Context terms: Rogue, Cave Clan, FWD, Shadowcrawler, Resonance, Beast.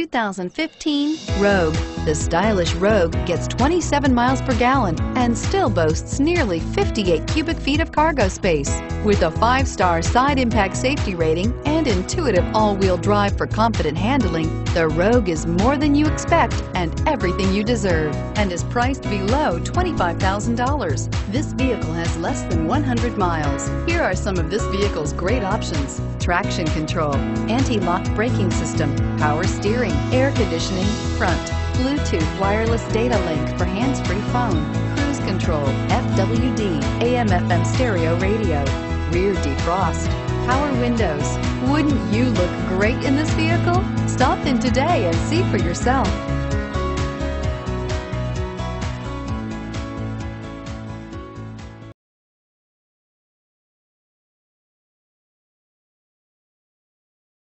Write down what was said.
2015 Rogue. The stylish Rogue gets 27 miles per gallon and still boasts nearly 58 cubic feet of cargo space. With a 5-star side impact safety rating and intuitive all-wheel drive for confident handling, the Rogue is more than you expect and everything you deserve, and is priced below $25,000. This vehicle has less than 100 miles. Here are some of this vehicle's great options: traction control, anti-lock braking system, power steering, air conditioning, front, Bluetooth wireless data link for hands-free phone, cruise control, FWD, AM/FM stereo radio, rear defrost, power windows. Wouldn't you look great in this vehicle? Stop in today and see for yourself.